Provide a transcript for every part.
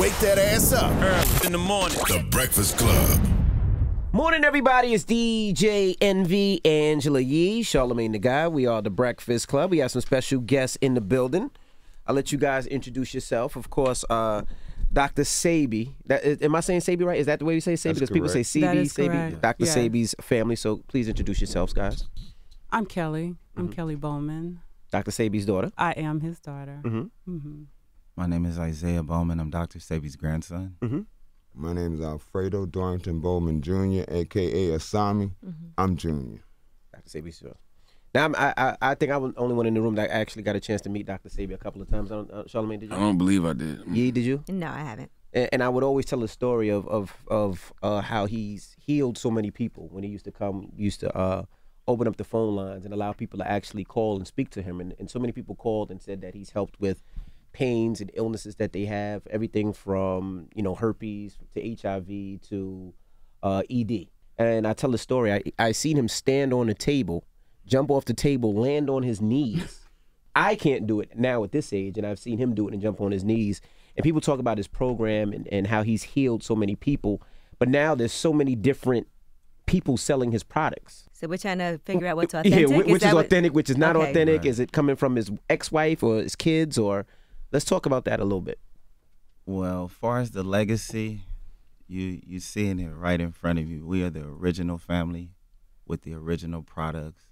Wake that ass up early in the morning. The Breakfast Club. Morning, everybody. It's DJ Envy, Angela Yee, Charlamagne Tha God. We are The Breakfast Club. We have some special guests in the building. I'll let you guys introduce yourself. Of course, Dr. Sebi. Am I saying Sebi right? Is that the way you say Sebi? Because people say Sebi, Sebi. Dr. Sebi's family. So please introduce yourselves, guys. I'm Kelly. I'm Kelly Bowman. Dr. Sebi's daughter. I am his daughter. My name is Isaiah Bowman. I'm Dr. Sebi's grandson. My name is Alfredo Darrington Bowman Jr., a.k.a. Asami. I'm Jr. Dr. Sebi's daughter. Now, I think I was the only one in the room that actually got a chance to meet Dr. Sebi a couple of times. Charlamagne, did you? I don't believe I did. Yee, did you? No, I haven't. And I would always tell a story of how he's healed so many people when he used to come, open up the phone lines and allow people to actually call and speak to him. And so many people called and said that he's helped with pains and illnesses that they have, everything from, you know, herpes to HIV to ED. And I tell the story, I seen him stand on a table, jump off the table, land on his knees. I can't do it now at this age, and I've seen him do it and jump on his knees. And people talk about his program and how he's healed so many people. But now there's so many different people selling his products. So we're trying to figure out what's authentic. Yeah, which is authentic, which is not authentic. Right. Is it coming from his ex-wife or his kids? Or let's talk about that a little bit. Well, as far as the legacy, you're seeing it right in front of you. We are the original family with the original products.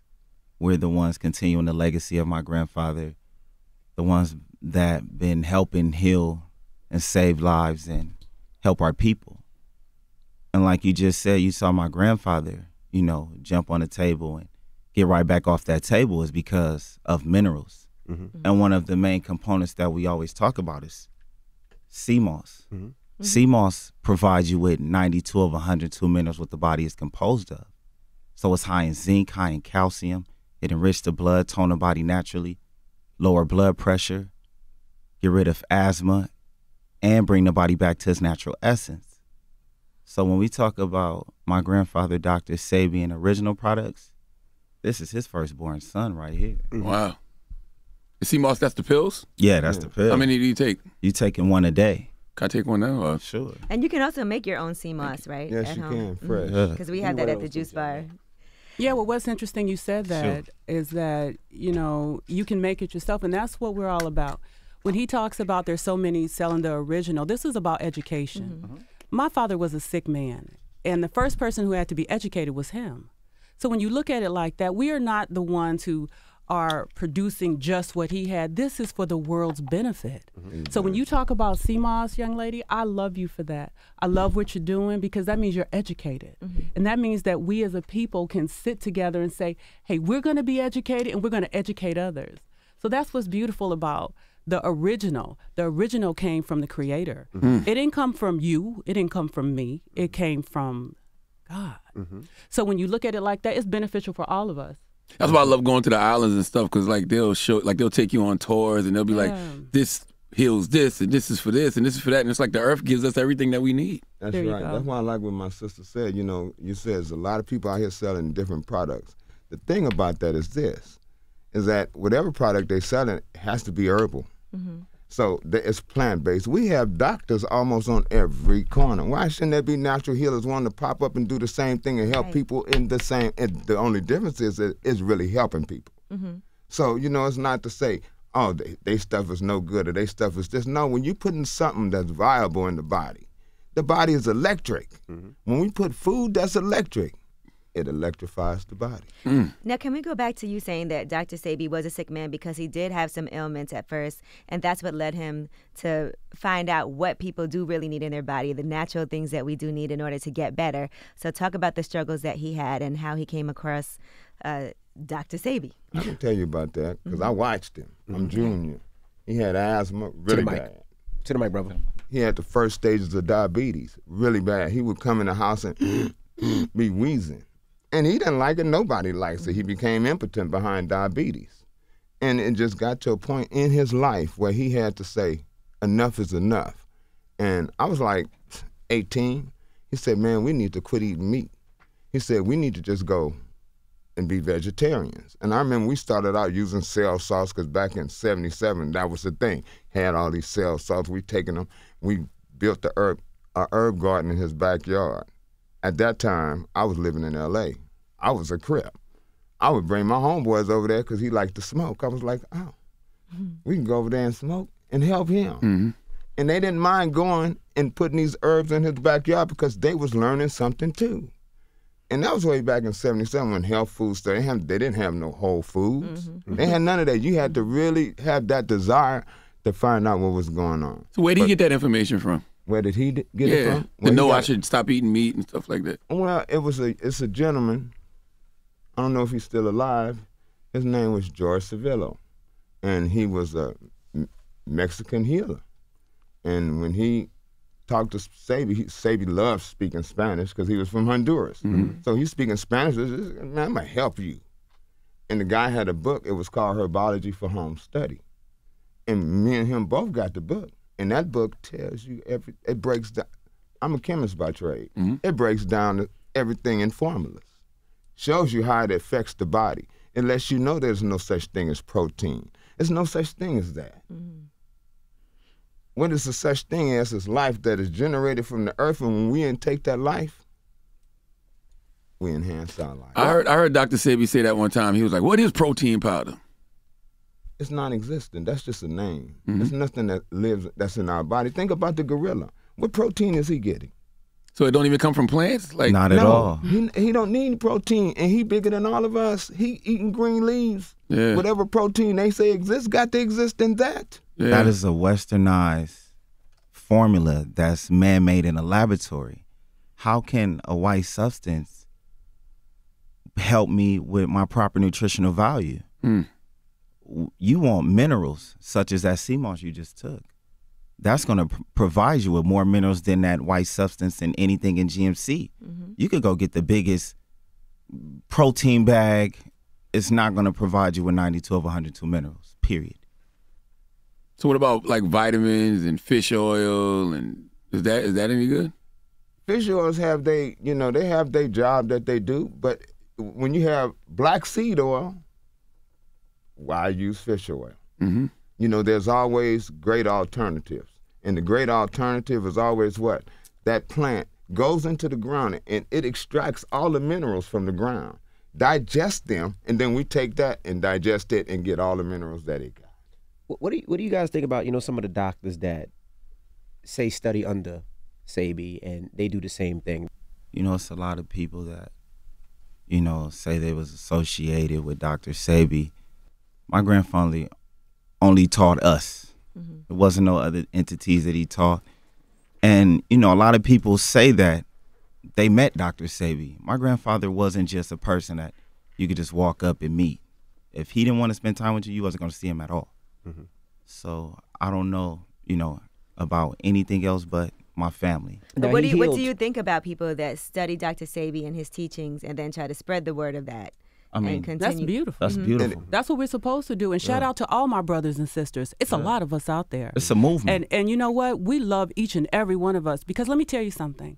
We're the ones continuing the legacy of my grandfather, the ones that been helping heal and save lives and help our people. And like you just said, you saw my grandfather, you know, jump on a table and get right back off that table is because of minerals. And one of the main components that we always talk about is sea moss. Sea moss provides you with 92 of 102 minerals what the body is composed of. So it's high in zinc, high in calcium. It enriches the blood, tone the body naturally, lower blood pressure, get rid of asthma, and bring the body back to its natural essence. So when we talk about my grandfather, Dr. Sebi, and original products, this is his firstborn son right here. Wow. Is sea moss, that's the pills? Yeah, that's the pills. How many do you take? You taking one a day. Can I take one now? Sure. And you can also make your own sea moss, right? Yes, you can, fresh. Because we had that at the juice bar. Yeah, well, what's interesting you said that is that, you know, you can make it yourself, and that's what we're all about. When he talks about there's so many selling the original, this is about education. My father was a sick man, and the first person who had to be educated was him. So when you look at it like that, we are not the ones who are producing just what he had. This is for the world's benefit. So when you talk about sea moss, young lady, I love you for that. I love what you're doing because that means you're educated. And that means that we as a people can sit together and say, hey, we're going to be educated and we're going to educate others. So that's what's beautiful about the original. The original came from the Creator. It didn't come from you. It didn't come from me. It came from God. So when you look at it like that, it's beneficial for all of us. That's why I love going to the islands and stuff, because like they'll show, like they'll take you on tours and they'll be like, this heals this and this is for this and this is for that. And it's like the earth gives us everything that we need. That's right. That's why I like what my sister said. You know, you said there's a lot of people out here selling different products. The thing about that is this, is that whatever product they sell, it has to be herbal. So it's plant-based. We have doctors almost on every corner. Why shouldn't there be natural healers wanting to pop up and do the same thing and help people in the same? And the only difference is that it's really helping people. So, you know, it's not to say, oh, they stuff is no good or they stuff is this. No, when you're putting something that's viable in the body is electric. When we put food that's electric, it electrifies the body. Now, can we go back to you saying that Dr. Sebi was a sick man because he did have some ailments at first, and that's what led him to find out what people do really need in their body, the natural things that we do need in order to get better. So talk about the struggles that he had and how he came across Dr. Sebi. I can tell you about that because I watched him. I'm Junior. He had asthma really bad. To the mic, brother. He had the first stages of diabetes really bad. He would come in the house and be wheezing. And he didn't like it. Nobody likes it. He became impotent behind diabetes. And it just got to a point in his life where he had to say, enough is enough. And I was like 18. He said, man, we need to quit eating meat. He said, we need to just go and be vegetarians. And I remember we started out using cell salts because back in '77, that was the thing. Had all these cell salts. We taking them. We built a herb garden in his backyard. At that time, I was living in L.A. I was a Crip. I would bring my homeboys over there because he liked to smoke. I was like, oh, we can go over there and smoke and help him. Mm-hmm. And they didn't mind going and putting these herbs in his backyard because they was learning something too. And that was way back in 77 when health food started. They didn't have no Whole Foods. Mm-hmm. They had none of that. You had to really have that desire to find out what was going on. So where did he get that information from? Where did he get it from? Where to know I should stop eating meat and stuff like that. Well, it's a gentleman. I don't know if he's still alive. His name was George Sevillo, and he was a Mexican healer. And when he talked to Sebi, Sebi loved speaking Spanish because he was from Honduras. Mm-hmm. So he's speaking Spanish, man, I'm going to help you. And the guy had a book, it was called Herbology for Home Study. And me and him both got the book. And that book tells you, it breaks down, I'm a chemist by trade. Mm-hmm. It breaks down everything in formulas. Shows you how it affects the body. It lets you know there's no such thing as protein. There's no such thing as that. Mm-hmm. What is the such thing as this life that is generated from the earth, and when we intake that life, we enhance our life. I heard Dr. Sebi say that one time. He was like, what is protein powder? It's non-existent. That's just a name. Mm-hmm. It's nothing that lives that's in our body. Think about the gorilla. What protein is he getting? So it don't even come from plants? Like Not at all. He don't need protein, and he bigger than all of us. He eating green leaves. Yeah. Whatever protein they say exists got to exist in that. Yeah. That is a westernized formula that's man-made in a laboratory. How can a white substance help me with my proper nutritional value? Mm. You want minerals, such as that sea moss you just took. That's going to provide you with more minerals than that white substance and anything in GMC. Mm-hmm. You could go get the biggest protein bag. It's not going to provide you with 92 of 102 minerals, period. So what about like vitamins and fish oil, and is that any good? Fish oils have their job that they do, but when you have black seed oil, why use fish oil? Mm-hmm. You know, there's always great alternatives, and the great alternative is always what? That plant goes into the ground and it extracts all the minerals from the ground, digests them, and then we take that and digest it and get all the minerals that it got. What do you guys think about, you know, some of the doctors that say study under Sebi and they do the same thing? You know, it's a lot of people that, you know, say they was associated with Dr. Sebi. My grandfather only taught us. Mm-hmm. There wasn't no other entities that he taught. And, you know, a lot of people say that they met Dr. Sebi. My grandfather wasn't just a person that you could just walk up and meet. If he didn't want to spend time with you, you wasn't going to see him at all. Mm-hmm. So I don't know, you know, about anything else but my family. What do you think about people that study Dr. Sebi and his teachings and then try to spread the word of that? I mean, that's beautiful. That's beautiful. Mm-hmm. That's what we're supposed to do. And shout out to all my brothers and sisters. It's a lot of us out there. It's a movement. And you know what? We love each and every one of us, because let me tell you something.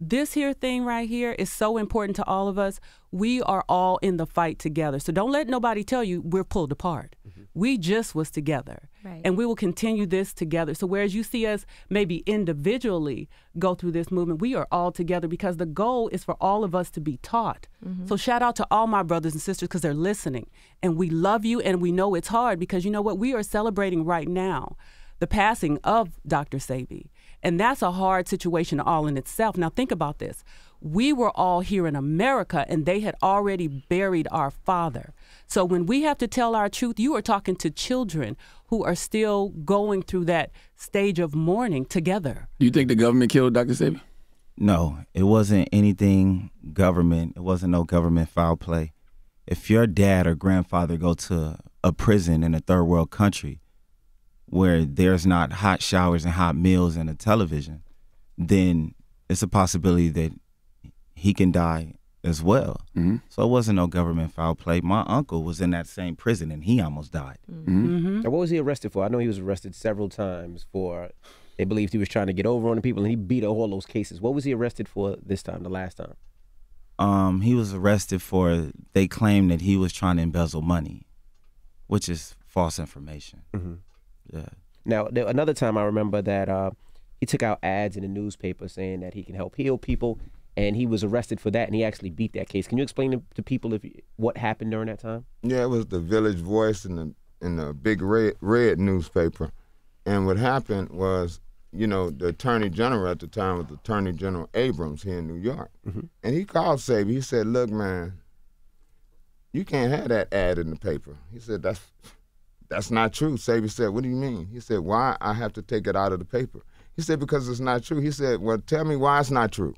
This here thing right here is so important to all of us. We are all in the fight together. So don't let nobody tell you we're pulled apart. Mm-hmm. We just was together. Right. And we will continue this together. So whereas you see us maybe individually go through this movement, we are all together because the goal is for all of us to be taught. Mm-hmm. So shout out to all my brothers and sisters because they're listening. And we love you, and we know it's hard because you know what? We are celebrating right now the passing of Dr. Sebi. And that's a hard situation all in itself. Now think about this. We were all here in America and they had already buried our father. So when we have to tell our truth, you are talking to children who are still going through that stage of mourning together. Do you think the government killed Dr. Sebi? No, it wasn't anything government. It wasn't no government foul play. If your dad or grandfather go to a prison in a third world country, where there's not hot showers and hot meals and a television, then it's a possibility that he can die as well. Mm-hmm. So it wasn't no government foul play. My uncle was in that same prison and he almost died. Mm-hmm. Mm-hmm. Now, what was he arrested for? I know he was arrested several times for, they believed he was trying to get over on the people and he beat all those cases. What was he arrested for this time, the last time? He was arrested for, they claimed that he was trying to embezzle money, which is false information. Mm-hmm. Yeah. Now, another time I remember that he took out ads in the newspaper saying that he can help heal people, and he was arrested for that, and he actually beat that case. Can you explain to people what happened during that time? Yeah, it was the Village Voice and the big red newspaper. And what happened was, you know, the Attorney General at the time was Attorney General Abrams here in New York. Mm-hmm. And he called Sebi. He said, look, man, you can't have that ad in the paper. He said, that's not true. Sebi said, what do you mean? He said, why I have to take it out of the paper? He said, because it's not true. He said, well, tell me why it's not true.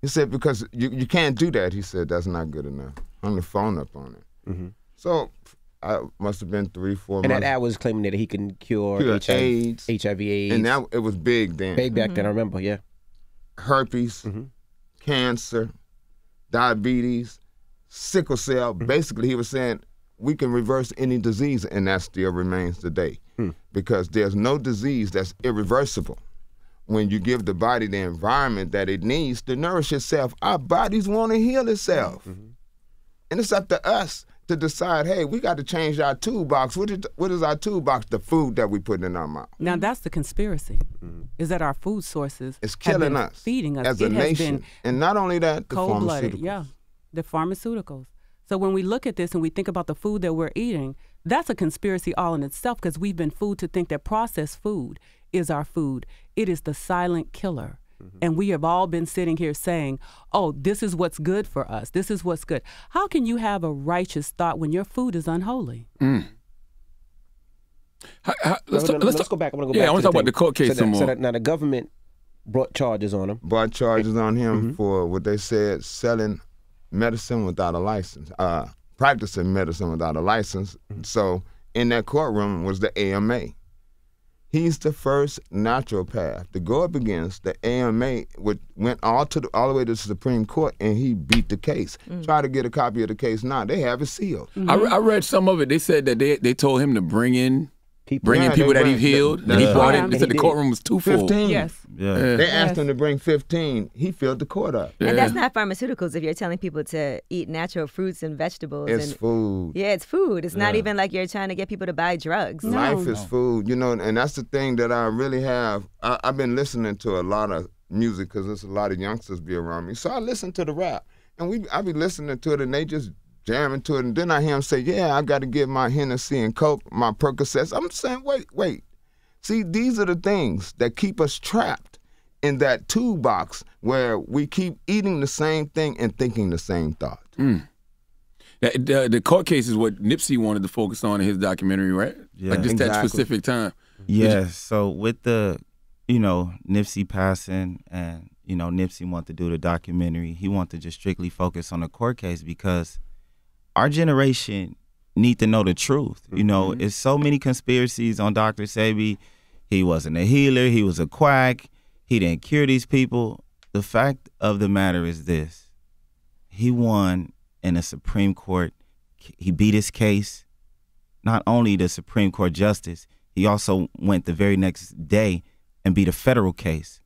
He said, because you can't do that. He said, that's not good enough. Hung the phone up on it. Mm-hmm. So I must have been 3, 4 months. And that ad was claiming that he can cure HIV, AIDS. And that, it was big then. Big back then, I remember, yeah. Herpes, cancer, diabetes, sickle cell. Basically, he was saying we can reverse any disease, and that still remains today. Because there's no disease that's irreversible. When you give the body the environment that it needs to nourish itself, our bodies want to heal itself. And it's up to us to decide, hey, we got to change our toolbox. What is our toolbox? The food that we put in our mouth. Now, that's the conspiracy, is that our food sources is killing us, feeding us. As a nation. And not only that, the pharmaceuticals. Yeah, the pharmaceuticals. So when we look at this and we think about the food that we're eating, that's a conspiracy all in itself, because we've been fooled to think that processed food is our food. It is the silent killer. And we have all been sitting here saying, oh, this is what's good for us. This is what's good. How can you have a righteous thought when your food is unholy? Let's go back. I want to go back. Yeah, I want to talk about the court case some more. So that, now the government brought charges on him. Brought charges on him for what they said, selling medicine without a license, practicing medicine without a license. So in that courtroom was the AMA. He's the first naturopath to go up against the AMA, which went all the way to the Supreme Court, and he beat the case. Try to get a copy of the case now. They have it sealed. I read some of it. They said that they told him to bring in people that he healed. And he brought it. They said the courtroom was too full. 15. Yes. Yeah. Yeah. They asked him to bring 15. He filled the court up. And that's not pharmaceuticals if you're telling people to eat natural fruits and vegetables. It's food. Yeah, it's food. It's not even like you're trying to get people to buy drugs. No. Life is food, you know, and that's the thing that I really have. I've been listening to a lot of music because there's a lot of youngsters be around me. So I listen to the rap, and I be listening to it, and they just jamming to it, and then I hear him say, yeah, I got to give my Hennessy and Coke, my Percocets. I'm saying, wait. See, these are the things that keep us trapped in that toolbox where we keep eating the same thing and thinking the same thought. The court case is what Nipsey wanted to focus on in his documentary, right? Yeah, like just exactly that specific time. Yeah, so with the, you know, Nipsey passing and, you know, Nipsey wanted to do the documentary, he wanted to just strictly focus on the court case because our generation need to know the truth. You know, it's so many conspiracies on Dr. Sebi. He wasn't a healer. He was a quack. He didn't cure these people. The fact of the matter is this. He won in the Supreme Court. He beat his case. Not only the Supreme Court justice, he also went the very next day and beat a federal case.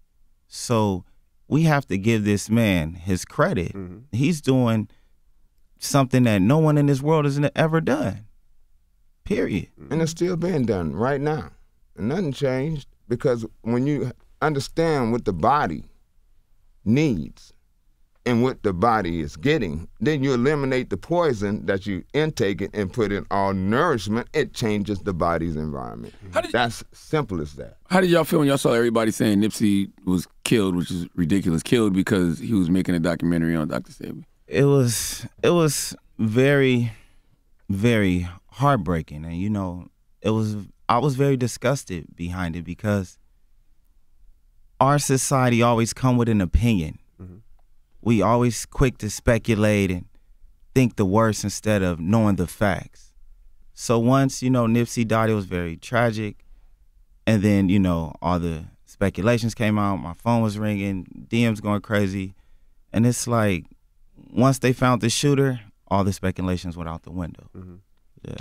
So we have to give this man his credit. He's doing something that no one in this world has ever done, period. And it's still being done right now. And nothing changed, because when you understand what the body needs and what the body is getting, then you eliminate the poison that you intake it and put in all nourishment. It changes the body's environment. That's simple as that. How did y'all feel when y'all saw everybody saying Nipsey was killed, which is ridiculous, killed because he was making a documentary on Dr. Sebi? It was very, very heartbreaking, and you know, I was very disgusted behind it, because our society always come with an opinion. We always quick to speculate and think the worst instead of knowing the facts. So once, you know, Nipsey died, it was very tragic, and then, you know, all the speculations came out. My phone was ringing, DMs going crazy, and it's like, once they found the shooter, all the speculations went out the window. Now,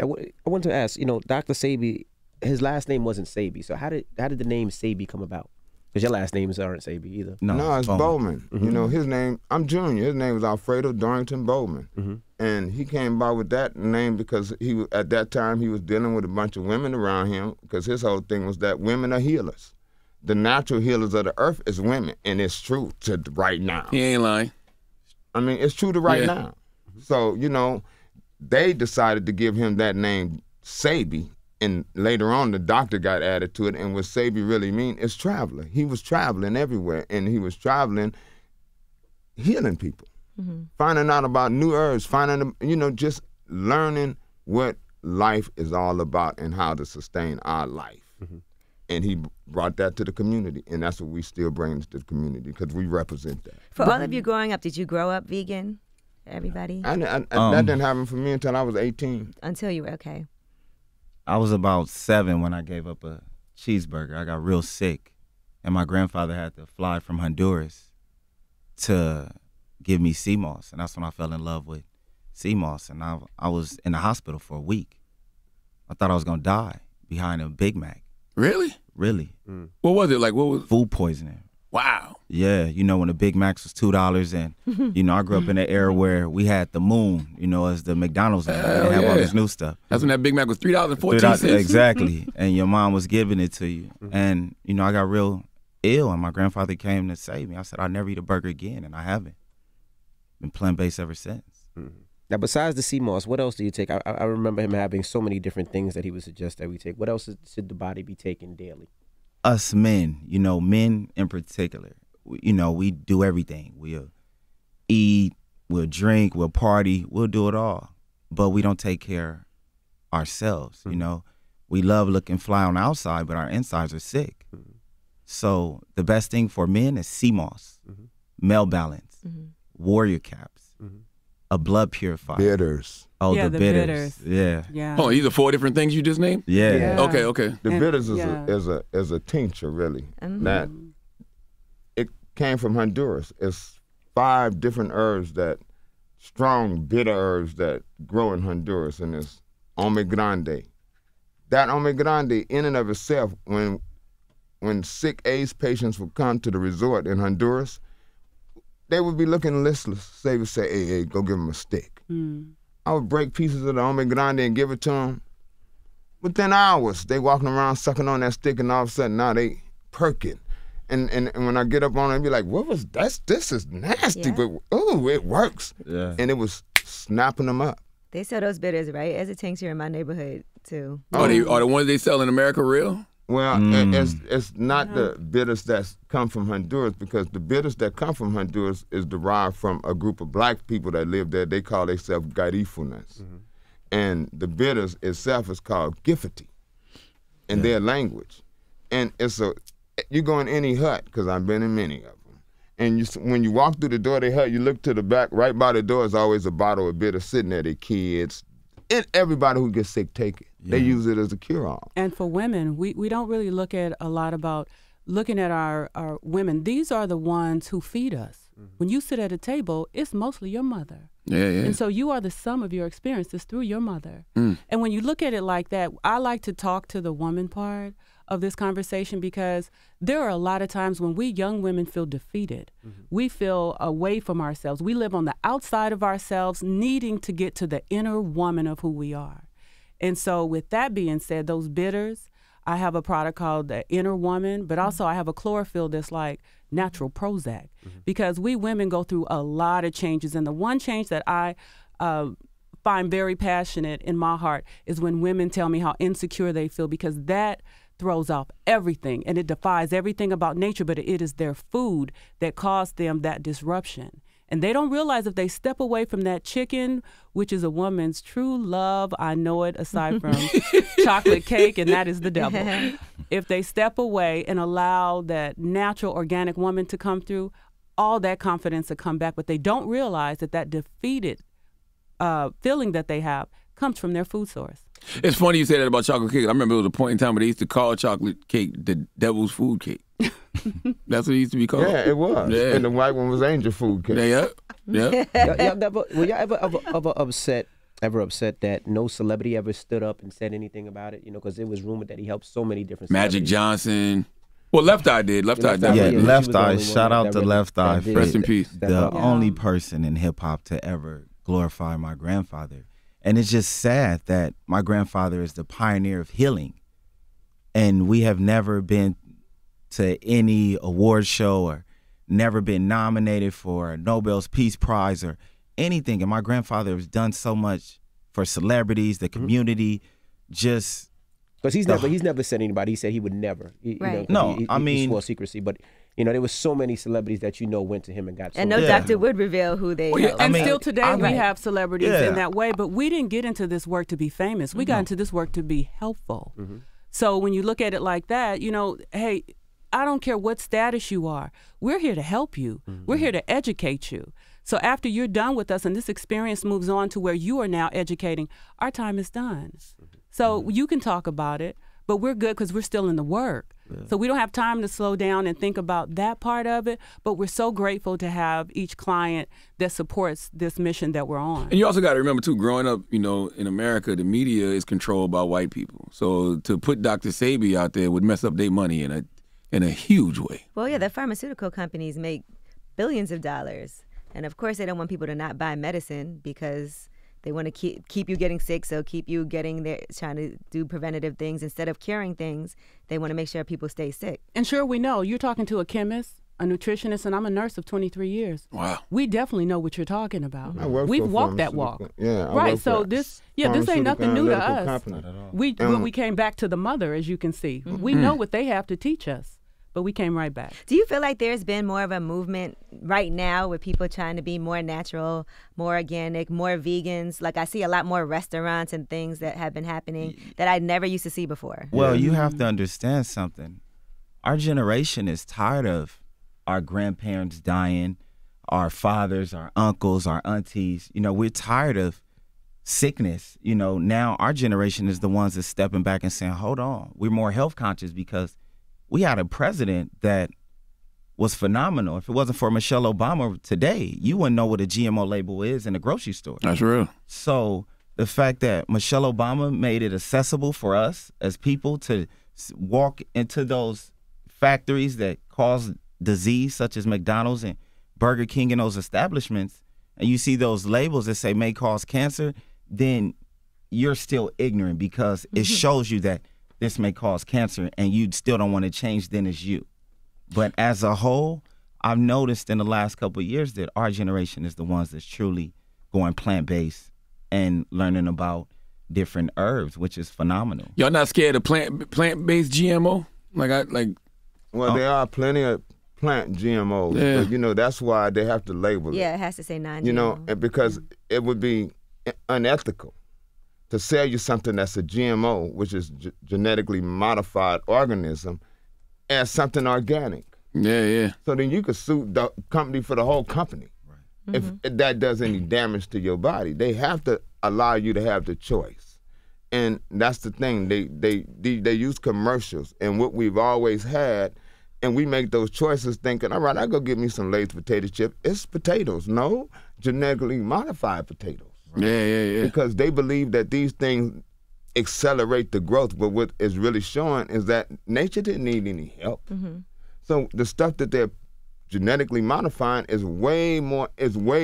I want to ask, you know, Dr. Sebi, his last name wasn't Sebi, so how did the name Sebi come about? Because your last names aren't Sebi either. No, it's Bowman. You know, his name, I'm Junior. His name was Alfredo Darrington Bowman. And he came by with that name because he, at that time, he was dealing with a bunch of women around him, because his whole thing was that women are healers. the natural healers of the earth is women, and it's true to right now. He ain't lying. I mean, it's true to right now. So, you know, they decided to give him that name Sebi, and later on the doctor got added to it, and what Sebi really mean is traveler. He was traveling everywhere, and he was traveling healing people, finding out about new herbs, finding, you know, just learning what life is all about and how to sustain our life. And he brought that to the community, and that's what we still bring to the community because we represent that. For all of you growing up, did you grow up vegan, everybody? I that didn't happen for me until I was 18. Until you were, okay. I was about 7 when I gave up a cheeseburger. I got real sick, and my grandfather had to fly from Honduras to give me sea moss, and that's when I fell in love with sea moss, and I was in the hospital for a week. I thought I was going to die behind a Big Mac. Really? Really. What was it? Like, what was food poisoning? Wow. Yeah, you know, when the Big Macs was $2 and, you know, I grew up in an era where we had the moon, you know, as the McDonald's. They have all this new stuff. That's when that Big Mac was $3.14. Exactly. And your mom was giving it to you. And, you know, I got real ill, and my grandfather came to save me. I said, I'll never eat a burger again, and I haven't. Been plant-based ever since. Now, besides the sea moss, what else do you take? I remember him having so many different things that he would suggest that we take. What else should the body be taking daily? Us men, you know, men in particular, you know, we do everything. We'll eat, we'll drink, we'll party, we'll do it all. But we don't take care of ourselves, you know. We love looking fly on the outside, but our insides are sick. So the best thing for men is sea moss, male balance, warrior caps. A blood purifier. Bitters. Oh, yeah, the bitters. Yeah. Oh, these are 4 different things you just named? Yeah. Okay. The bitters is a tincture, really. That it came from Honduras. It's 5 different herbs that, strong bitter herbs that grow in Honduras, and it's ome grande. That ome grande in and of itself, when sick AIDS patients would come to the resort in Honduras, they would be looking listless. They would say, hey, go give them a stick. I would break pieces of the ome grande and give it to them. Within hours, they walking around sucking on that stick, and all of a sudden now they perking. And when I get up on it, I'd be like, what was that? This is nasty, but ooh, it works. And it was snapping them up. They sell those bitters, right? As a tincture in my neighborhood, too. Are the ones they sell in America real? Well, it's not the bitters that come from Honduras, because the bitters that come from Honduras is derived from a group of black people that live there. They call themselves Garifunas. And the bitters itself is called Gifiti in their language. And it's you go in any hut, because I've been in many of them, and when you walk through the door of their hut, you look to the back, right by the door is always a bottle of bitter sitting there, their kids, and everybody who gets sick take it. They use it as a cure-all. And for women, we don't really look at a lot about looking at our women. These are the ones who feed us. When you sit at a table, it's mostly your mother. Yeah. And so you are the sum of your experiences through your mother. And when you look at it like that, I like to talk to the woman part of this conversation, because there are a lot of times when we young women feel defeated. We feel away from ourselves. We live on the outside of ourselves, needing to get to the inner woman of who we are. And so with that being said, those bitters, I have a product called the Inner Woman, but also I have a chlorophyll that's like natural Prozac, because we women go through a lot of changes. And the one change that I find very passionate in my heart is when women tell me how insecure they feel, because that throws off everything, and it defies everything about nature, but it is their food that caused them that disruption. And they don't realize if they step away from that chicken, which is a woman's true love, I know it, aside from chocolate cake, and that is the devil. If they step away and allow that natural, organic woman to come through, all that confidence will come back. But they don't realize that that defeated feeling that they have comes from their food source. It's funny you say that about chocolate cake. I remember it was a point in time where they used to call chocolate cake the devil's food cake. That's what it used to be called. Yeah, it was. Yeah. And the white one was angel food cake. Were y'all ever upset that no celebrity ever stood up and said anything about it? You know, because it was rumored that he helped so many different Magic Johnson. Well, Left Eye did. Left Eye. Shout out to Left Eye. Rest in peace. The only person in hip-hop to ever glorify my grandfather. And it's just sad that my grandfather is the pioneer of healing. And we have never been to any award show or never been nominated for a Nobel's Peace Prize or anything. And my grandfather has done so much for celebrities, the community, just because he's never said anybody. He said he would never. He swore secrecy, but you know, there was so many celebrities that went to him and got. And no doctor would reveal who they. Well, and still today we have celebrities in that way, but we didn't get into this work to be famous. We got into this work to be helpful. So when you look at it like that, you know, hey, I don't care what status you are. We're here to help you. We're here to educate you. So after you're done with us and this experience moves on to where you are now educating, our time is done. So you can talk about it, but we're good because we're still in the work. So we don't have time to slow down and think about that part of it, but we're so grateful to have each client that supports this mission that we're on. And you also got to remember, too, growing up, you know, in America, the media is controlled by white people. So to put Dr. Sebi out there would mess up their money in a huge way. Well, yeah, the pharmaceutical companies make billions of dollars. And, of course, they don't want people to not buy medicine because they want to keep you getting sick, so keep you getting there, trying to do preventative things instead of curing things. They want to make sure people stay sick. And sure, we know. You're talking to a chemist, a nutritionist, and I'm a nurse of 23 years. Wow. We definitely know what you're talking about. We've walked that walk. Yeah. Right. So this ain't nothing new to us. We came back to the mother, as you can see. We know what they have to teach us. But we came right back. Do you feel like there's been more of a movement right now with people trying to be more natural, more organic, more vegans? Like I see a lot more restaurants and things that have been happening that I never used to see before. Well, you have to understand something. Our generation is tired of our grandparents dying, our fathers, our uncles, our aunties. You know, we're tired of sickness. You know, now our generation is the ones that's stepping back and saying, hold on, we're more health conscious because we had a president that was phenomenal. If it wasn't for Michelle Obama today, you wouldn't know what a GMO label is in a grocery store. That's real. So the fact that Michelle Obama made it accessible for us as people to walk into those factories that cause disease, such as McDonald's and Burger King and those establishments, and you see those labels that say may cause cancer, then you're still ignorant because it shows you that this may cause cancer, and you still don't want to change, then it's you. But as a whole, I've noticed in the last couple of years that our generation is the ones that's truly going plant-based and learning about different herbs, which is phenomenal. Y'all not scared of plant-based GMO? Well, there are plenty of plant GMOs. Yeah. But, you know, that's why they have to label it. Yeah, it has to say non-GMO. You know, because it would be unethical to sell you something that's a GMO, which is genetically modified organism, as something organic. Yeah, yeah. So then you could sue the company for the whole company if that does any damage to your body. They have to allow you to have the choice. And that's the thing. They use commercials and what we've always had, and we make those choices thinking, all right, I'll go get me some Lay's potato chip. It's potatoes. No, genetically modified potatoes. Yeah, yeah, yeah. Because they believe that these things accelerate the growth, but what is really showing is that nature didn't need any help. So the stuff that they're genetically modifying is way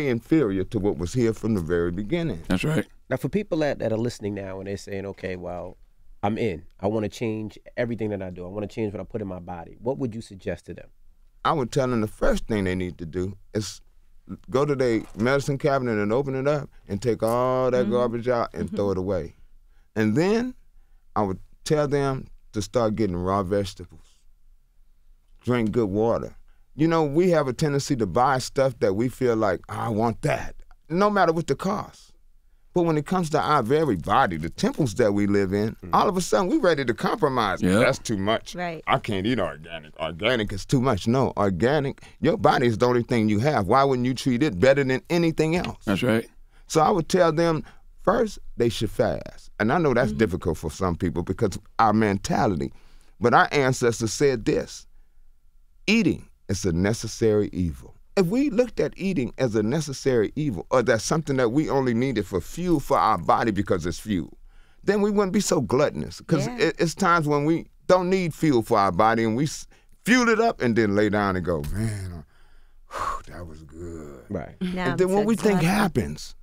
inferior to what was here from the very beginning. That's right. Now, for people that are listening now and they're saying, okay, well, I'm in. I want to change everything that I do. I want to change what I put in my body. What would you suggest to them? I would tell them the first thing they need to do is go to their medicine cabinet and open it up and take all that garbage out and throw it away. And then I would tell them to start getting raw vegetables, drink good water. You know, we have a tendency to buy stuff that we feel like, oh, I want that, no matter what the cost. But when it comes to our very body, the temples that we live in, all of a sudden we're ready to compromise. Yeah. That's too much. Right. I can't eat organic. Organic is too much. No, organic, your body is the only thing you have. Why wouldn't you treat it better than anything else? That's right. So I would tell them, first, they should fast. And I know that's difficult for some people because our mentality. But our ancestors said this, eating is a necessary evil. If we looked at eating as a necessary evil, or that's something that we only needed for fuel for our body because it's fuel, then we wouldn't be so gluttonous. Because it's times when we don't need fuel for our body and we fuel it up and then lay down and go, man, that was good. Right. Now and then what we think happens,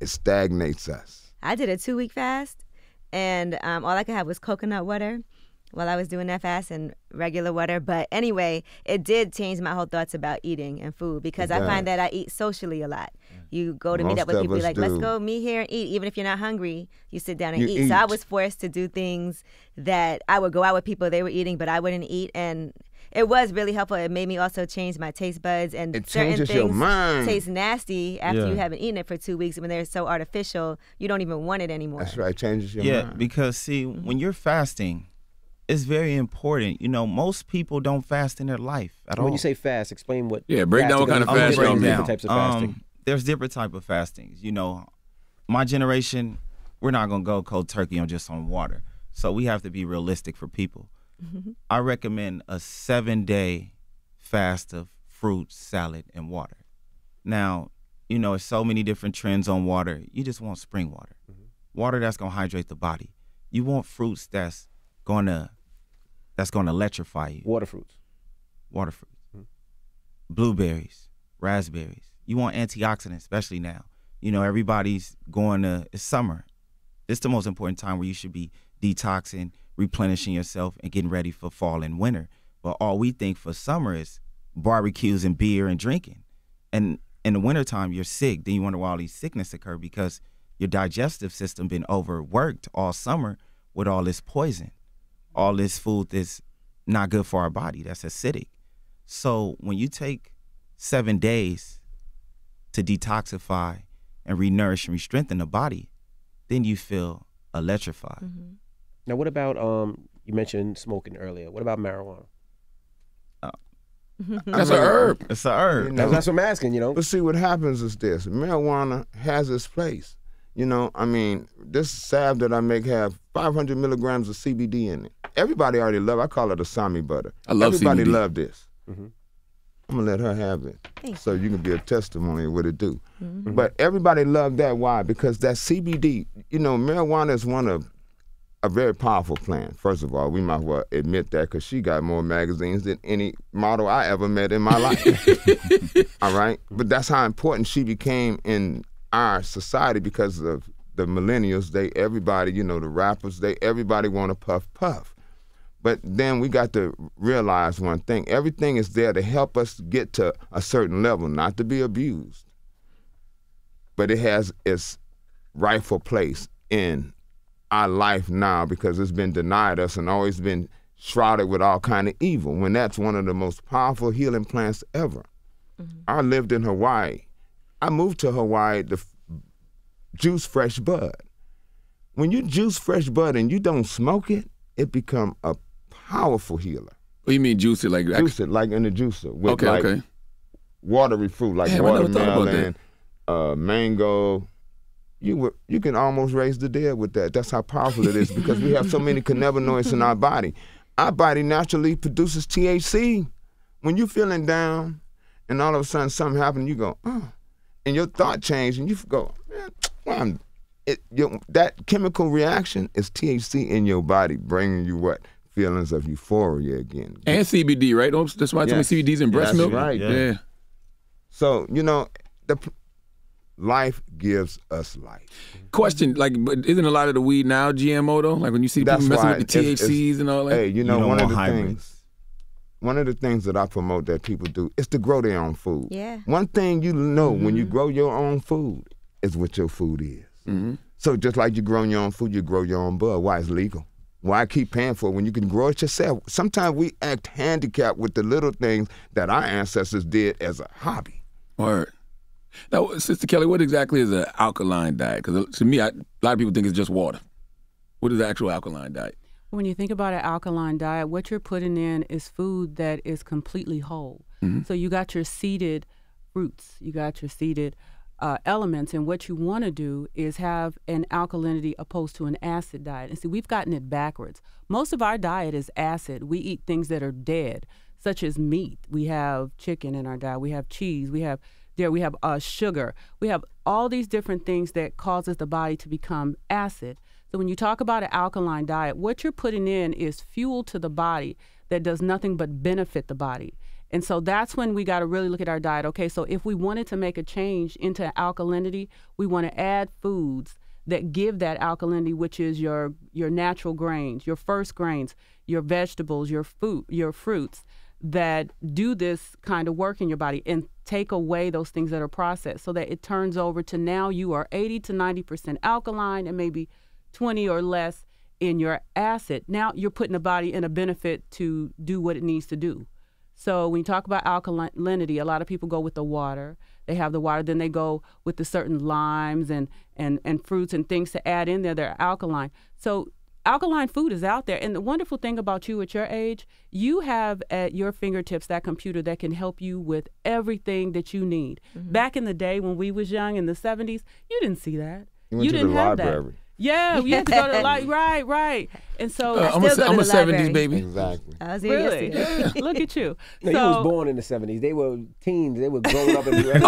it stagnates us. I did a 2-week fast, and all I could have was coconut water while I was doing that fast and regular water. But anyway, it did change my whole thoughts about eating and food, because I find that I eat socially a lot. You go to meet up with people, like, let's go meet here and eat. Even if you're not hungry, you sit down and eat. So I was forced to do things that I would go out with people, they were eating, but I wouldn't eat. And it was really helpful. It made me also change my taste buds, and it certain things your mind. Taste nasty after you haven't eaten it for 2 weeks. When they're so artificial, you don't even want it anymore. That's right. It changes your mind. Yeah, because see, when you're fasting, it's very important. You know, most people don't fast in their life at all. When you say fast, explain what. Yeah, break down what kind of fasting. Different types of fasting. There's different type of fastings. You know, my generation, we're not gonna go cold turkey on just on water. So we have to be realistic for people. I recommend a 7-day fast of fruit, salad, and water. Now, you know, there's so many different trends on water. You just want spring water, water that's gonna hydrate the body. You want fruits that's gonna electrify you. Water fruits, blueberries, raspberries. You want antioxidants, especially now. You know, everybody's going to, it's summer. It's the most important time where you should be detoxing, replenishing yourself, and getting ready for fall and winter. But all we think for summer is barbecues and beer and drinking. And in the wintertime, you're sick. Then you wonder why all these sickness occur, because your digestive system been overworked all summer with all this poison, all this food that's not good for our body, that's acidic. So when you take 7 days to detoxify and re-nourish and re-strengthen the body, then you feel electrified. Now, what about, you mentioned smoking earlier. What about marijuana? That's an herb. It's an herb. You know, that's what I'm asking, you know. But see, what happens is this. Marijuana has its place. You know, I mean, this salve that I make have 500 milligrams of CBD in it. Everybody already love it. I call it Asami butter. I love everybody CBD. Everybody love this. I'm going to let her have it. Thanks. So you can be a testimony of what it do. But everybody love that. Why? Because that CBD, you know, marijuana is one of a very powerful plant. First of all, we might well admit that, because she got more magazines than any model I ever met in my life. All right? But that's how important she became in our society, because of the millennials. Everybody, you know, the rappers, everybody want to puff. But then we got to realize one thing. Everything is there to help us get to a certain level, not to be abused. But it has its rightful place in our life now, because it's been denied us and always been shrouded with all kind of evil, when that's one of the most powerful healing plants ever. I lived in Hawaii. I moved to Hawaii to juice fresh bud. When you juice fresh bud and you don't smoke it, it become a powerful healer. What do you mean juice it? Like juice it, like in the juicer. With okay. Watery fruit, like watermelon, mango. You can almost raise the dead with that. That's how powerful it is, because we have so many cannabinoids in our body. Our body naturally produces THC. When you're feeling down and all of a sudden something happens, you go, oh. And your thought change, and you go, man, that chemical reaction is THC in your body, bringing you what? Feelings of euphoria again. And CBD, right? That's why I told me CBD's in breast milk. That's right. Yeah. So, you know, life gives us life. Question, like, but isn't a lot of the weed now GMO, though? Like, when you see people messing with the THCs and all that? Hey, you know, one of the things that I promote that people do is to grow their own food. Yeah. One thing you know when you grow your own food is what your food is. So just like you grow your own food, you grow your own bud. Why it's legal? Why keep paying for it when you can grow it yourself? Sometimes we act handicapped with the little things that our ancestors did as a hobby. Word. Now, Sister Kelly, what exactly is an alkaline diet? Because to me, a lot of people think it's just water. What is the actual alkaline diet? When you think about an alkaline diet, what you're putting in is food that is completely whole. So you got your seeded fruits, you got your seeded elements, and what you want to do is have an alkalinity opposed to an acid diet. And see, we've gotten it backwards. Most of our diet is acid. We eat things that are dead, such as meat. We have chicken in our diet. We have cheese. We have dairy. We have sugar. We have all these different things that causes the body to become acid. So when you talk about an alkaline diet, what you're putting in is fuel to the body that does nothing but benefit the body. And so that's when we got to really look at our diet. Okay, so if we wanted to make a change into alkalinity, we want to add foods that give that alkalinity, which is your natural grains, your first grains, your vegetables, your food, your fruits, that do this kind of work in your body and take away those things that are processed, so that it turns over to now you are 80 to 90% alkaline and maybe 20 or less in your acid. Now you're putting the body in a benefit to do what it needs to do. So when you talk about alkalinity, a lot of people go with the water. They have the water, then they go with the certain limes and fruits and things to add in there that are alkaline. So alkaline food is out there. And the wonderful thing about you at your age, you have at your fingertips that computer that can help you with everything that you need. Mm-hmm. Back in the day when we was young in the 70s, you didn't see that. You didn't have library. That. Yeah, we had to go to the library. Right, right. And so I'm a 70s baby. Exactly. Really? Yeah. Look at you. No, so, you was born in the 70s. They were teens. They were growing up in the 70s. You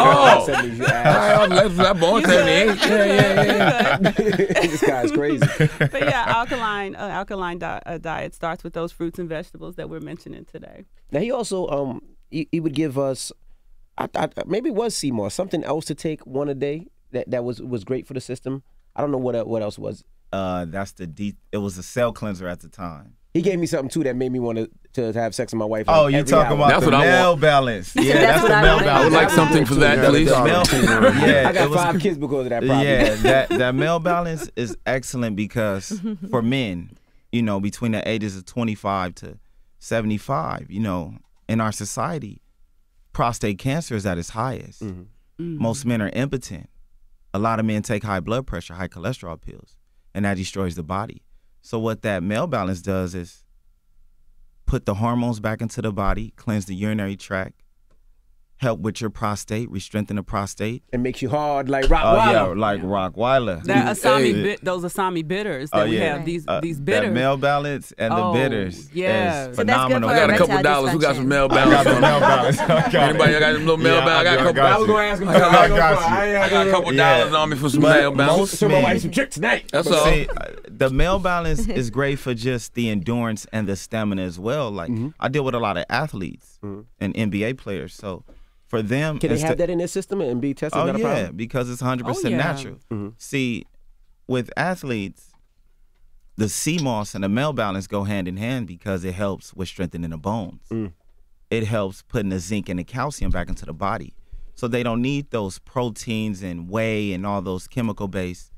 I'm born 78. Yeah. This guy's crazy. But yeah, alkaline diet starts with those fruits and vegetables that we're mentioning today. Now he also he would give us, I maybe it was Seymour, something else to take one a day that was great for the system. I don't know what else was. That's the it was a cell cleanser at the time. He gave me something too that made me want to have sex with my wife. Oh, you talking about that's the male balance? Yeah, that's the male balance. I would like something for that, please. Yeah, I got 5 kids because of that problem. Yeah, that male balance is excellent because for men, you know, between the ages of 25 to 75, you know, in our society, prostate cancer is at its highest. Mm-hmm. Mm-hmm. Most men are impotent. A lot of men take high blood pressure, high cholesterol pills, and that destroys the body. So what that male balance does is put the hormones back into the body, cleanse the urinary tract, help with your prostate, re-strengthen the prostate. It makes you hard like Rottweiler. Yeah, like Rottweiler. That Asami, those Asami bitters that we have, these bitters. That male balance and the bitters is phenomenal. So I got a couple dollars. Who got some male balance? Anybody got some little male balance? I was going to ask him. I got a couple dollars on me for some male balance. I'm going to buy some chick tonight. That's all. The male balance is great for just the endurance and the stamina as well. Like I deal with a lot of athletes and NBA players, so for them, can they have that in their system and be tested? Oh yeah, problem? Because it's 100% natural. Mm-hmm. See, with athletes, the CMOS and the male balance go hand in hand because it helps with strengthening the bones. Mm. It helps putting the zinc and the calcium back into the body, so they don't need those proteins and whey and all those chemical-based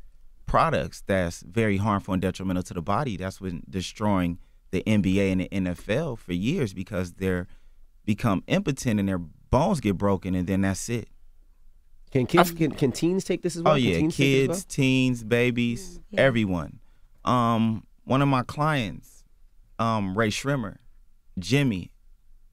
products that's very harmful and detrimental to the body. That's been destroying the NBA and the NFL for years because they're become impotent and they're bones get broken, and then that's it. Can kids, can teens take this as well? Oh yeah, kids, teens, babies, everyone. One of my clients, Ray Shrimmer, Jimmy,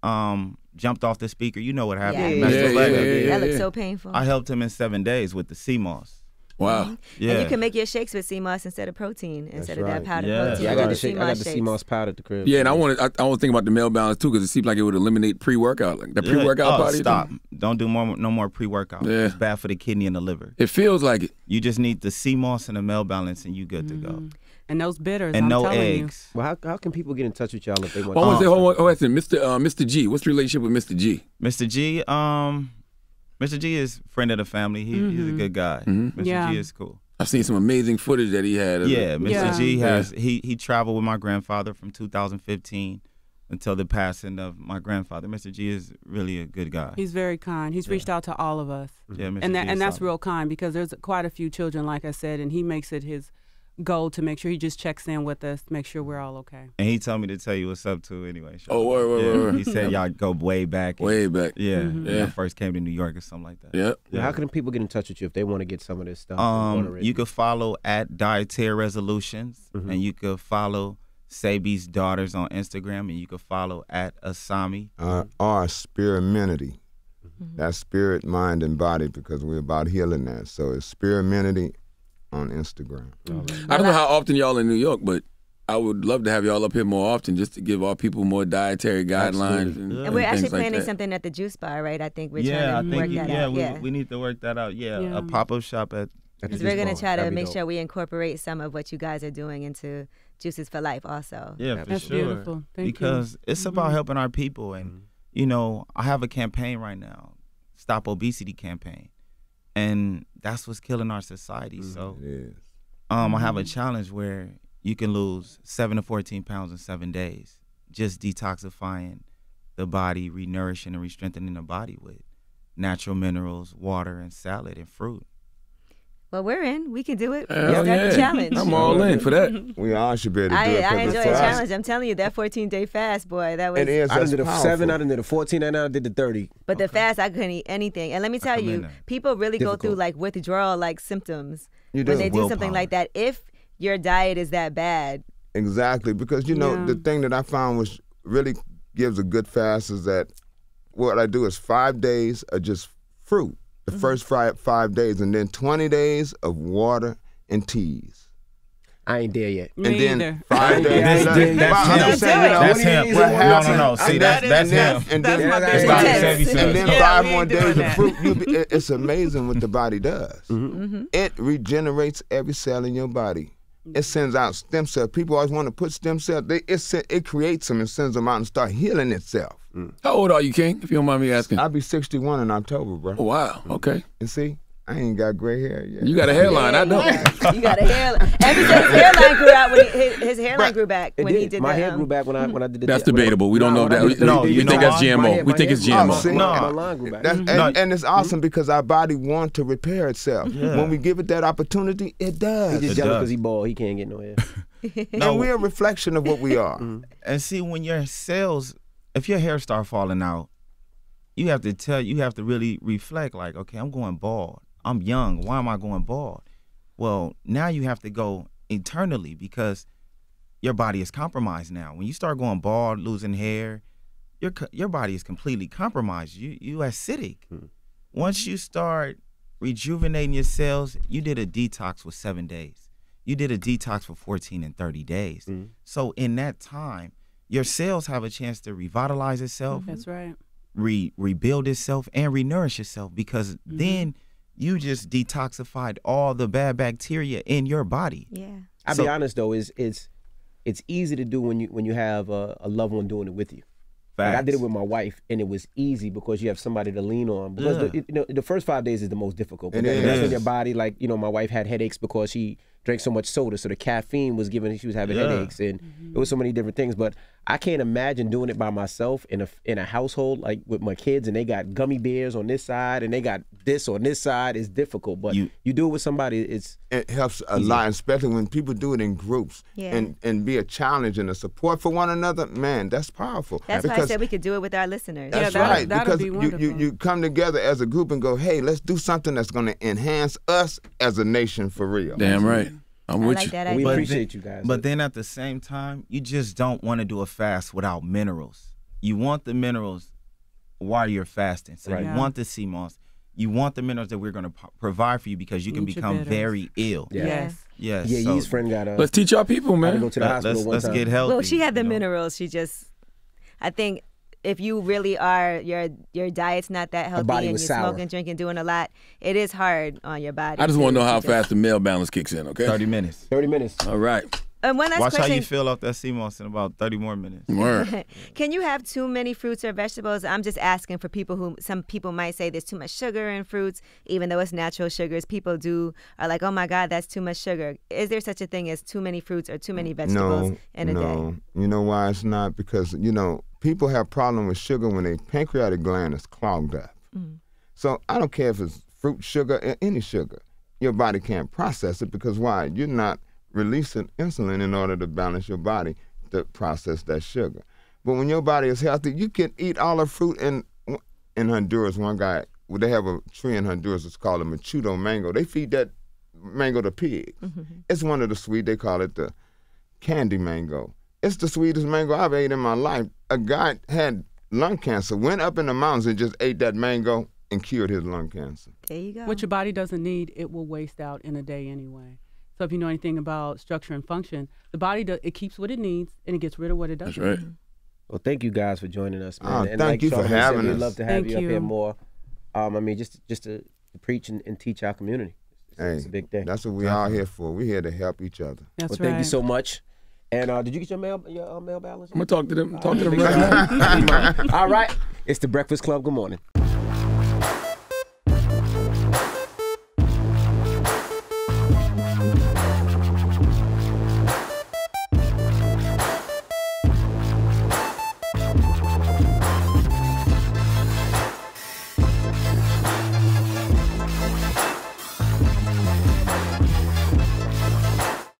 jumped off the speaker. You know what happened? That looked so painful. I helped him in 7 days with the CMOS. Wow. Yeah. And you can make your shakes with CMOS instead of protein, instead of that powdered protein. Yeah, I got the CMOS powder at the crib. Yeah, and I want to think about the male balance too, because it seemed like it would eliminate pre-workout. Like the pre-workout body. Stop. Don't do no more pre-workout. Yeah. It's bad for the kidney and the liver. It feels like it. You just need the CMOS and the male balance and you good to go. And those bitters, and no eggs. Well, how can people get in touch with y'all if they want to? Hold on, Mr. G, what's the relationship with Mr. G? Mr. G is a friend of the family. He's a good guy. Mr. G is cool. I've seen some amazing footage that he had. Mr. G has he traveled with my grandfather from 2015 until the passing of my grandfather. Mr. G is really a good guy. He's very kind. He's reached out to all of us. Yeah, Mr. G, and that's real kind because there's quite a few children, like I said, and he makes it his goal to make sure he just checks in with us, make sure we're all okay. And he told me to tell you what's up too anyway. Sure. Oh, word. He said y'all go way back. Yeah. When I first came to New York or something like that. Yep. Yeah. Well, how can people get in touch with you if they want to get some of this stuff? You can follow at Dietary Resolutions and you can follow Sebi's Daughters on Instagram and you can follow at Asami. Or Spirit Amenity. That's spirit, mind, and body because we're about healing that. So it's Spirit Amenity on Instagram. I don't know how often y'all in New York, but I would love to have y'all up here more often just to give our people more dietary guidelines. And we're actually planning something at the Juice Bar, right? I think we're trying to work that out. We need to work that out. A pop-up shop at the Juice Bar. We're going to try to make sure we incorporate some of what you guys are doing into Juices for Life also. Yeah, for sure. That's beautiful. Because it's about helping our people. And, you know, I have a campaign right now, Stop Obesity campaign. And that's what's killing our society. So I have a challenge where you can lose 7 to 14 pounds in 7 days, just detoxifying the body, re-nourishing and re-strengthening the body with natural minerals, water, and salad and fruit. Well, we're in. We can do it. That's a challenge. I'm all in for that. We all should be able to do it. I enjoy a challenge. I'm telling you, that 14-day fast, boy, that was powerful. I did the 7, I did the 14, and I did the 30. But the fast, I couldn't eat anything. And let me tell you, people really go through like withdrawal-like symptoms when they do something like that, if your diet is that bad. Exactly, because, you know, the thing that I found was really gives a good fast is that what I do is 5 days of just fruit. The first five days, and then 20 days of water and teas. I ain't there yet. Me and then either. 5 days. That's him. No. See, that's him. And then 5 more days of fruit. It's amazing what the body does. It regenerates every cell in your body. It sends out stem cells. People always want to put stem cells. It creates them and sends them out and start healing itself. How old are you, King, if you don't mind me asking? I'll be 61 in October, bro. Oh, wow, okay. And see, I ain't got gray hair yet. You got a hairline, I know. You got a hairline. Every day his hairline grew out when his hairline grew back when he did that. My hair grew back when I did the That's debatable. We don't know that. No, we think that's GMO. We think it's GMO. And it's awesome because our body wants to repair itself. When we give it that opportunity, it does. He's just jealous because he bald. He can't get no hair. No, we're a reflection of what we are. And see, when your cells... If your hair start falling out, you have to really reflect like, okay, I'm going bald. I'm young. Why am I going bald? Well, now you have to go internally because your body is compromised now. When you start going bald, losing hair, your body is completely compromised. You acidic. Once you start rejuvenating your cells, you did a detox for 7 days. You did a detox for 14 and 30 days. So in that time, your cells have a chance to revitalize itself. That's right. Rebuild itself and renourish itself because then you just detoxified all the bad bacteria in your body. Yeah. I'll be honest though, it's easy to do when you have a loved one doing it with you. Like I did it with my wife, and it was easy because you have somebody to lean on. Because the first 5 days is the most difficult. But that's when your body, like, you know, my wife had headaches because she drank so much soda, so the caffeine was giving. She was having headaches, and it was so many different things. But I can't imagine doing it by myself in a household like with my kids, and they got gummy bears on this side, and they got this on this side. It's difficult, but you do it with somebody. It helps a lot, especially when people do it in groups and be a challenge and a support for one another. Man, that's powerful. That's why I said we could do it with our listeners. That's right, because you come together as a group and go, hey, let's do something that's going to enhance us as a nation for real. Damn right. I'm with you. We appreciate you guys. But then at the same time, you just don't want to do a fast without minerals. You want the minerals while you're fasting. So you want the sea moss. You want the minerals that we're going to provide for you because you can become very ill. Yes. Yeah, Yee's friend got us. Let's teach our people, man. Go to the hospital one time. Let's get healthy. Well, she had the minerals. She just, I think if you really are, your diet's not that healthy and you're smoking, drinking, doing a lot, it is hard on your body. I just want to know how fast the meal balance kicks in, okay? 30 minutes. 30 minutes. All right. And one last question. Watch how you feel off that sea moss in about 30 more minutes. Word. Can you have too many fruits or vegetables? I'm just asking for people who, some people might say there's too much sugar in fruits, even though it's natural sugars. People are like, oh my God, that's too much sugar. Is there such a thing as too many fruits or too many vegetables in a day? No, you know why it's not? Because, you know, people have problem with sugar when their pancreatic gland is clogged up. So I don't care if it's fruit, sugar, or any sugar. Your body can't process it because why? You're not releasing insulin in order to balance your body to process that sugar. But when your body is healthy, you can eat all the fruit. In Honduras, one guy, they have a tree in Honduras that's called a machudo mango. They feed that mango to pigs. It's one of the sweet, they call it the candy mango. It's the sweetest mango I've ate in my life. A guy had lung cancer, went up in the mountains and just ate that mango and cured his lung cancer. There you go. What your body doesn't need, it will waste out in a day anyway. So if you know anything about structure and function, the body, it keeps what it needs and it gets rid of what it doesn't. That's right. Well, thank you guys for joining us, man. And thank you for having us. We'd love to have you up here more. I mean, just to preach and teach our community. It's a big thing. That's what we're all here for. We're here to help each other. That's right. Well, thank you so much. And did you get your mail balance? I'm going to talk to them. Talk to them right now. All right. It's The Breakfast Club. Good morning.